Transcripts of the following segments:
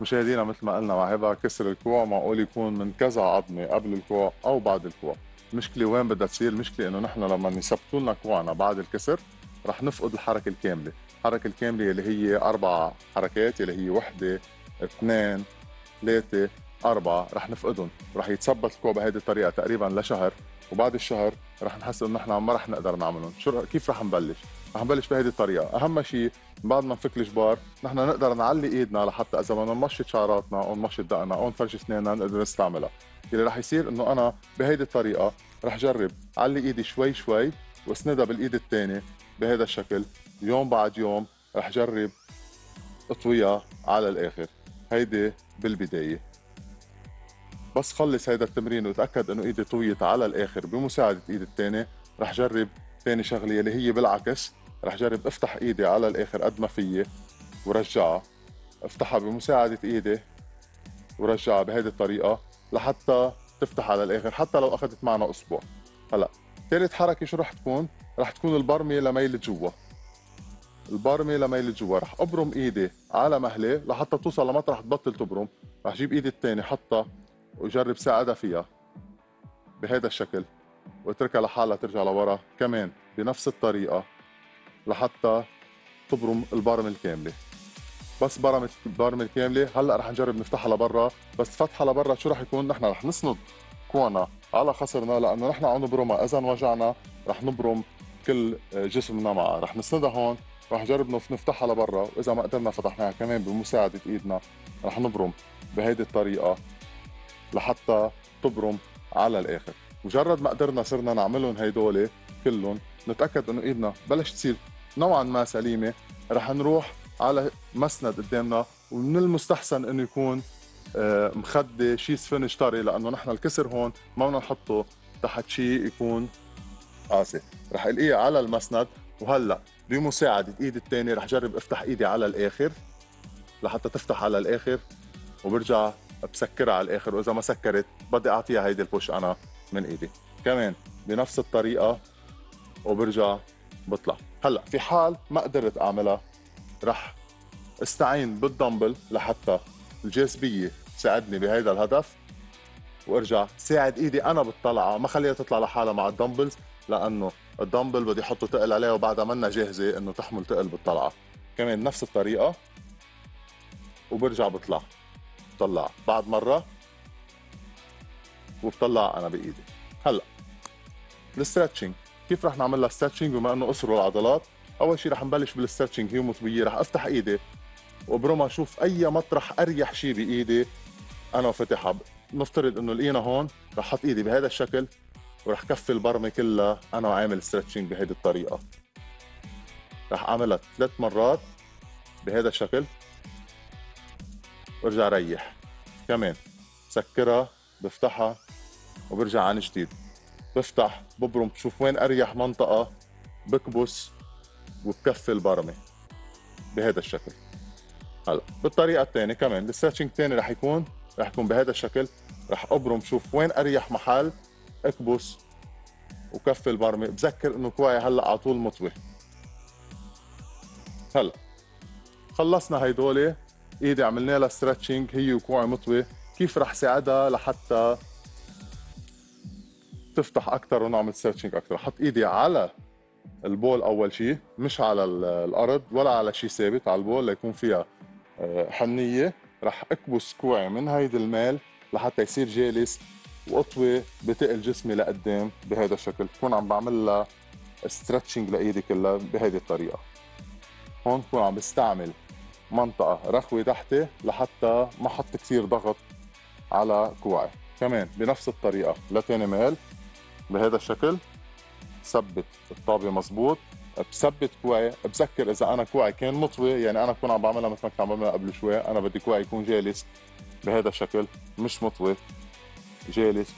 مشاهدينا مثل ما قلنا مع هذا كسر الكوع معقول يكون من كذا عظمه قبل الكوع او بعد الكوع. المشكله وين بدها تصير؟ المشكله انه نحن لما يثبتوا لنا كوعنا بعد الكسر رح نفقد الحركه الكامله، الحركه الكامله اللي هي 4 حركات اللي هي 1 2 3 4 رح نفقدهم، رح يتثبت الكوع بهذه الطريقه تقريبا لشهر، وبعد الشهر رح نحس انه نحن ما رح نقدر نعملهم. كيف رح نبلش؟ رح نبلش بهذه الطريقه، اهم شيء بعد ما نفك الجبار نحن نقدر نعلي ايدنا لحتى اذا بدنا نمشط شعراتنا او نمشط دقنا او نفرش اسناننا نقدر نستعملها. اللي رح يصير انه انا بهيدي الطريقه رح جرب علي ايدي شوي شوي واسندها بالايد الثانيه بهذا الشكل، يوم بعد يوم رح جرب اطويها على الاخر. هيدي بالبدايه، بس خلص هيدا التمرين واتاكد انه ايدي طويت على الاخر بمساعده ايدي الثانيه، رح جرب ثاني شغله اللي هي بالعكس، رح جرب افتح ايدي على الاخر قد ما فيي ورجعها، افتحها بمساعده ايدي ورجعها بهيدي الطريقه لحتى تفتح على الاخر حتى لو اخذت معنا اسبوع. هلا ثالث حركه شو رح تكون؟ رح تكون البرميه لميل جوا، البرمي لميل جوا، رح ابرم ايدي على مهله لحتى توصل لمطرح تبطل تبرم، رح جيب ايدي الثانيه حطها وجرب ساعدها فيها بهذا الشكل واتركها لحالها ترجع لورا كمان بنفس الطريقه لحتى تبرم البرمه الكامله. بس برمت البرمه الكامله، هلا رح نجرب نفتحها لبرا، بس فتحها لبرا شو رح يكون؟ نحن رح نسند كوعنا على خصرنا لانه نحن عم نبرمها، اذا وجعنا رح نبرم كل جسمنا معها، رح نسندها هون، رح نجرب نفتحها لبرا، واذا ما قدرنا فتحناها كمان بمساعده ايدنا، رح نبرم بهيدي الطريقه لحتى تبرم على الاخر. مجرد ما قدرنا صرنا نعملهم هيدول كلهم، نتاكد انه ايدنا بلشت تصير نوعا ما سليمه، رح نروح على مسند قدامنا، ومن المستحسن انه يكون مخده شيء سفنج طري لانه نحن الكسر هون ما بدنا نحطه تحت شيء يكون قاسي، رح القيه على المسند. وهلا بمساعده ايدي الثانيه رح جرب افتح ايدي على الاخر لحتى تفتح على الاخر، وبرجع بسكرها على الاخر، واذا ما سكرت بدي اعطيها هيدي البوش انا من ايدي كمان بنفس الطريقه وبرجع بطلع. هلا في حال ما قدرت اعملها رح استعين بالدمبل لحتى الجاذبيه تساعدني بهيدا الهدف، وارجع ساعد ايدي انا بالطلعه، ما خليها تطلع لحالها مع الدمبلز لانه الدمبل بدي احطه ثقل عليها وبعدها منا جاهزه انه تحمل ثقل بالطلعه. كمان نفس الطريقه وبرجع بطلع، بطلع بعد مره وبطلع انا بايدي. هلا الستريتشنج كيف رح نعمل لها ستريتشنج بما انه قصروا العضلات؟ اول شيء رح نبلش بالستريتشنج، هي مثبيه، رح افتح ايدي وابرمها، شوف اي مطرح اريح شيء بايدي انا وفتحها. نفترض انه لقينا هون، رح احط ايدي بهذا الشكل ورح كفي البرمه كلها انا وعامل ستريتشنج بهيدي الطريقه. رح اعملها 3 مرات بهذا الشكل وارجع ريح، كمان بسكرها بفتحها وبرجع عن جديد، بفتح ببرم، بشوف وين اريح منطقه بكبس وبكفي البرمه بهذا الشكل. هلا بالطريقه الثانيه كمان الستريتشنج الثاني رح يكون بهذا الشكل، رح ابرم، بشوف وين اريح محل اكبس وكفي البرمه، بذكر انه كواعي هلا على طول مطوي. هلا خلصنا هيدول، ايدي عملنا لها ستريتشنج، هي وكوعي مطوي. كيف رح ساعدها لحتى تفتح اكثر ونعمل ستريتشنج اكثر؟ حط ايدي على البول اول شيء، مش على الارض ولا على شيء ثابت، على البول ليكون فيها حنيه، رح اكبس كوعي من هيدي المال لحتى يصير جالس واطوي بتقل جسمي لقدام بهذا الشكل، بكون عم بعمل لها ستريتشنج لايدي كلها بهذه الطريقه. هون بكون عم بستعمل منطقه رخوه تحتي لحتى ما احط كثير ضغط على كوعي، كمان بنفس الطريقه لتاني مال بهذا الشكل، ثبت الطابه مظبوط، بثبت كوعي، بذكر اذا انا كوعي كان مطوي يعني انا بكون عم بعملها مثل ما كنت عم بعملها قبل شوي، انا بدي كوعي يكون جالس بهذا الشكل، مش مطوي، جالس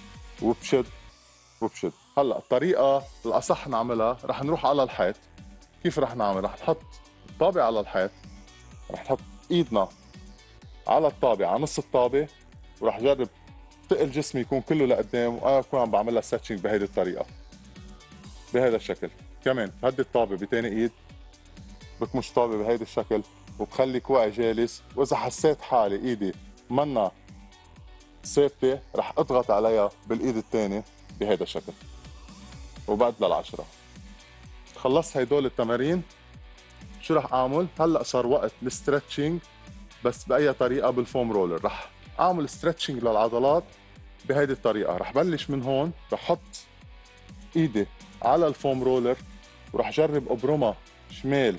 وبشد وبشد. هلا الطريقه الاصح نعملها رح نروح على الحيط. كيف رح نعمل؟ رح نحط الطابه على الحيط، رح نحط ايدنا على الطابه، على نص الطابه، ورح جرب ثقل جسمي يكون كله لقدام، وانا بكون عم بعملها ستريتشنج بهيدي الطريقه بهذا الشكل. كمان هدي الطابه بتاني ايد، بكمش طابه بهيدي الشكل، وبخلي كوعي جالس، واذا حسيت حالي ايدي منا ثابته رح اضغط عليها بالايد الثانيه بهذا الشكل وبعد للعشره. خلصت هدول التمارين. شو رح اعمل؟ هلا صار وقت الستريتشنج، بس باي طريقه، بالفوم رولر. رح اعمل ستريتشنج للعضلات بهيدي الطريقه. رح بلش من هون، رح احط ايدي على الفوم رولر ورح جرب ابرمها شمال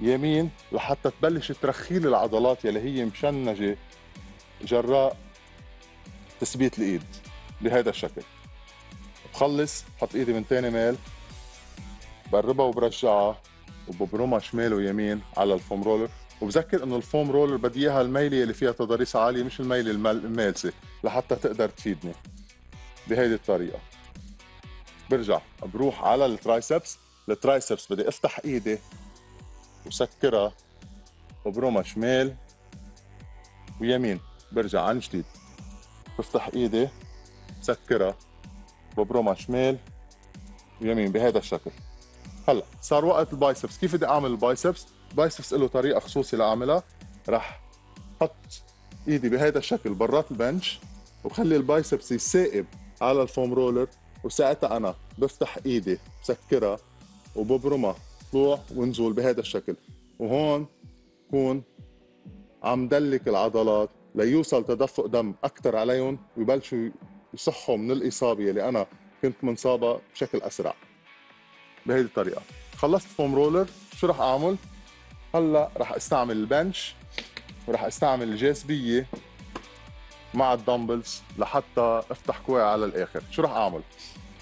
يمين لحتى تبلش ترخيل العضلات يلي هي مشنجه جراء تثبيت الايد بهذا الشكل. بخلص بحط ايدي من ثاني ميل، بربها وبرجعها وببرمها شمال ويمين على الفوم رولر. وبذكر انه الفوم رولر بدي اياها الميله اللي فيها تضاريس عاليه، مش الميله المالسه، لحتى تقدر تفيدني بهيدي الطريقه. برجع بروح على الترايسبس. الترايسبس بدي افتح ايدي وسكرها وبرمها شمال ويمين. برجع عن جديد، بفتح ايدي، سكرها، وببرمها شمال ويمين بهذا الشكل. هلا صار وقت البايسبس. كيف بدي اعمل البايسبس؟ البايسبس له طريقه خصوصي لاعملها. رح حط ايدي بهذا الشكل برات البنش وبخلي البايسبس يسائب على الفوم رولر، وساعتها انا بفتح ايدي، بسكرها، وببرمها طلوع ونزول بهذا الشكل. وهون بكون عم دلك العضلات ليوصل تدفق دم اكثر عليهم ويبلشوا يصحوا من الاصابه اللي انا كنت منصابها بشكل اسرع بهذه الطريقه. خلصت فوم رولر. شو رح اعمل؟ هلا رح استعمل البنش ورح استعمل الجاذبيه مع الدمبلز لحتى افتح كوعي على الاخر. شو رح اعمل؟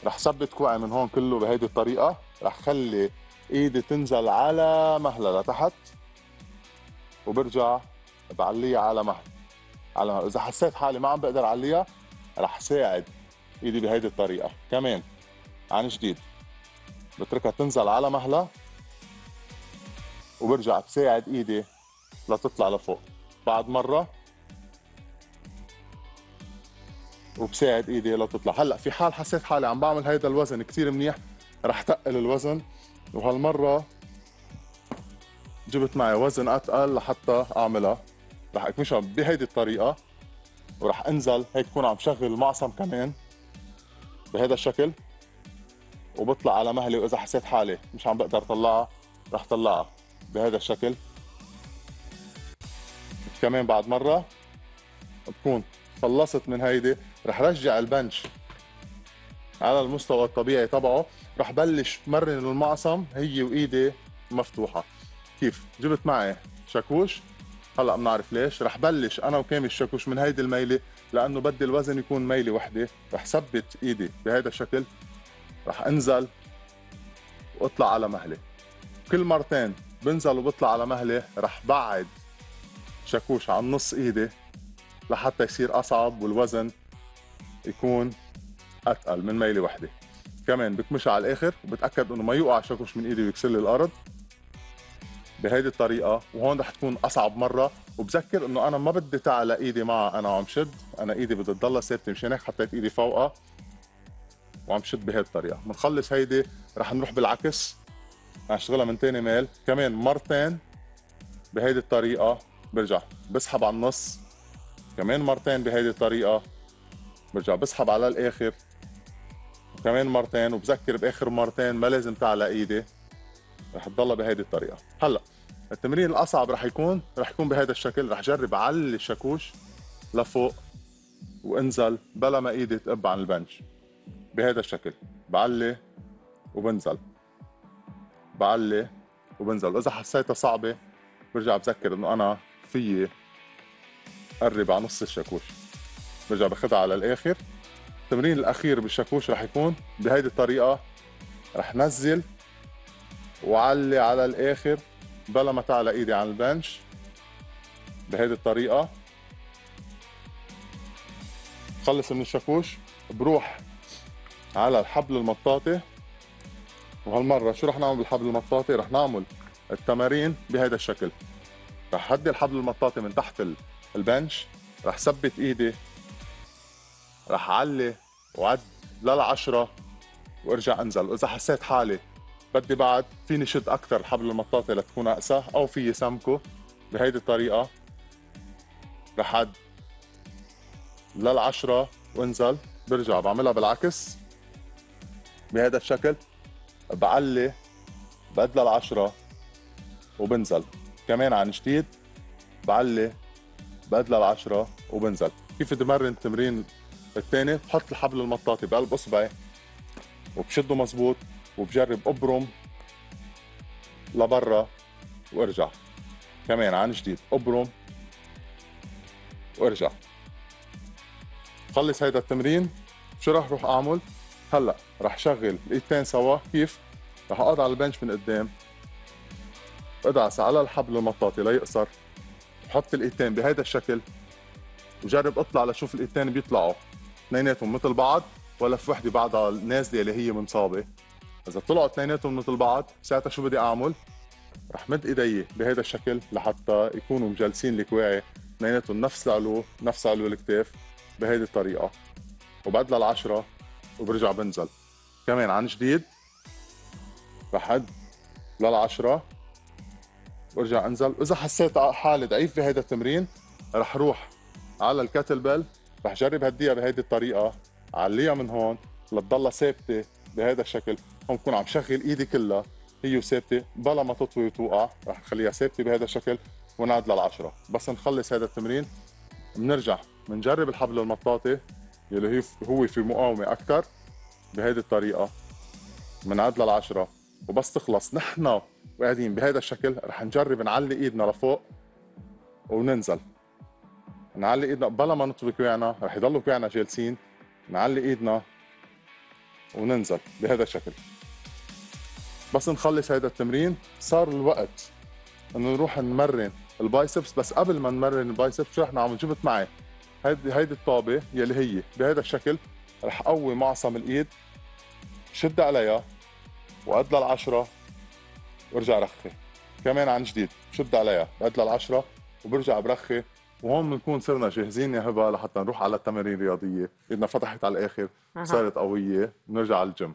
رح ثبت كوعي من هون كله بهذه الطريقه، رح خلي ايدي تنزل على مهله لتحت وبرجع بعليها على مهل على مهل. اذا حسيت حالي ما عم بقدر عليها رح ساعد ايدي بهيدي الطريقه كمان. عن جديد بتركها تنزل على مهله وبرجع بساعد ايدي لتطلع لفوق. بعد مره وبساعد ايدي لتطلع. هلا في حال حسيت حالي عم بعمل هيدا الوزن كثير منيح رح تقل الوزن، وهالمره جبت معي وزن اتقل لحتى اعملها. رح اكمشها بهيدي الطريقه ورح انزل هيك، بكون عم شغل المعصم كمان بهذا الشكل، وبطلع على مهلي. واذا حسيت حالي مش عم بقدر طلعها رح طلعها بهذا الشكل كمان. بعد مره بكون خلصت من هيدي. رح رجع البنش على المستوى الطبيعي تبعه. رح بلش مرن المعصم هي وايدي مفتوحه. كيف؟ جبت معي شاكوش. هلا بنعرف ليش. رح بلش انا وكامل الشاكوش من هيدي الميله، لانه بدي الوزن يكون ميله وحده. رح ثبت ايدي بهذا الشكل، رح انزل واطلع على مهله. كل مرتين بنزل وبطلع على مهله رح بعد شاكوش عن نص ايدي لحتى يصير اصعب والوزن يكون اتقل من ميله وحده. كمان بكمشها على الاخر وبتاكد انه ما يوقع شاكوش من ايدي ويكسر لي الارض بهيدي الطريقه. وهون رح تكون اصعب مره. وبذكر انه انا ما بدي تعلق ايدي معها انا وعم شد، انا ايدي بدها تضلها ثابته، مشان هيك حطيت ايدي فوقها وعم شد بهيدي الطريقه. بنخلص هيدي رح نروح بالعكس، رح اشتغلها من ثاني ميل كمان مرتين بهيدي الطريقه. برجع بسحب على النص كمان مرتين بهيدي الطريقه، برجع بسحب على الاخر كمان مرتين. وبذكر باخر مرتين ما لازم تعلق ايدي، رح تضلها بهيدي الطريقه. هلا التمرين الاصعب رح يكون بهذا الشكل. رح جرب علي الشاكوش لفوق وانزل بلا ما ايدي تقب عن البنش بهذا الشكل. بعلي وبنزل، بعلي وبنزل. واذا حسيتها صعبه برجع بذكر انه انا فيي قرب على نص الشاكوش، برجع باخدها على الاخر. التمرين الاخير بالشاكوش رح يكون بهيدي الطريقه. رح نزل وعلي على الاخر بلا ما تعلق ايدي عن البنش بهيدي الطريقه. خلص من الشاكوش بروح على الحبل المطاطي. وهالمره شو رح نعمل بالحبل المطاطي؟ رح نعمل التمارين بهيدا الشكل. رح هدي الحبل المطاطي من تحت البنش، رح ثبت ايدي، رح علي وعد للعشره وارجع انزل. واذا حسيت حالي بدي بعد فيني شد اكثر الحبل المطاطي لتكون اقسى، او فيي سمكه بهيدي الطريقه لحد للعشرة وانزل. برجع بعملها بالعكس بهذا الشكل، بعلي بقد للعشرة وبنزل كمان عن جديد، بعلي بقد للعشرة وبنزل. كيف تمرن التمرين الثاني؟ بحط الحبل المطاطي بقلب اصبعي وبشده مزبوط وبجرب ابرم لبرا وارجع كمان عن جديد، ابرم وارجع. خلص هيدا التمرين. شو رح روح اعمل؟ هلا رح شغل الايدتين سوا. كيف؟ رح اقعد على البنش من قدام، ادعس على الحبل المطاطي ليقصر، بحط الايدتين بهيدا الشكل وجرب اطلع لشوف الايدتين بيطلعوا اثنيناتهم مثل بعض ولا في وحده بعدها نازله اللي هي منصابه. اذا طلعوا اثنيناتهم مثل بعض ساعتها شو بدي اعمل؟ رح مد ايدي بهيدا الشكل لحتى يكونوا مجلسين الكواعي اثنيناتهم نفس العلو، نفس علو الكتاف بهيدي الطريقه، وبعد للعشرة وبرجع بنزل كمان عن جديد، بحد للعشرة وارجع انزل. واذا حسيت حالي ضعيف بهيدا التمرين رح روح على الكاتل بيل، رح جرب هديها بهيدي الطريقه، عليها من هون لتضلها ثابته بهيدا الشكل. هون بكون عم شغل ايدي كلها هي وثابته بلا ما تطوي وتوقع، رح نخليها ثابته بهيدا الشكل ونعد للعشرة. بس نخلص هيدا التمرين بنرجع بنجرب الحبل المطاطي يلي هو في مقاومه اكثر بهيدي الطريقه، بنعد للعشرة. وبس تخلص نحن وقاعدين بهيدا الشكل رح نجرب نعلي ايدنا لفوق وننزل، نعلي ايدنا بلا ما نطوي كوعنا، رح يضلوا كوعنا جالسين، نعلي ايدنا وننزل بهذا الشكل. بس نخلص هذا التمرين صار الوقت انه نروح نمرن البايسبس. بس قبل ما نمرن البايسبس شو رح نعمل؟ جبت معي هيدي الطابه يلي هي بهذا الشكل، رح قوي معصم الايد، شد عليها وقد للعشرة وارجع رخي كمان عن جديد، شد عليها قد للعشرة وبرجع برخي. وهون بنكون صرنا جاهزين يا هبه لحتى نروح على التمارين الرياضيه، ايدنا فتحت على الاخر صارت قويه، بنرجع على الجيم.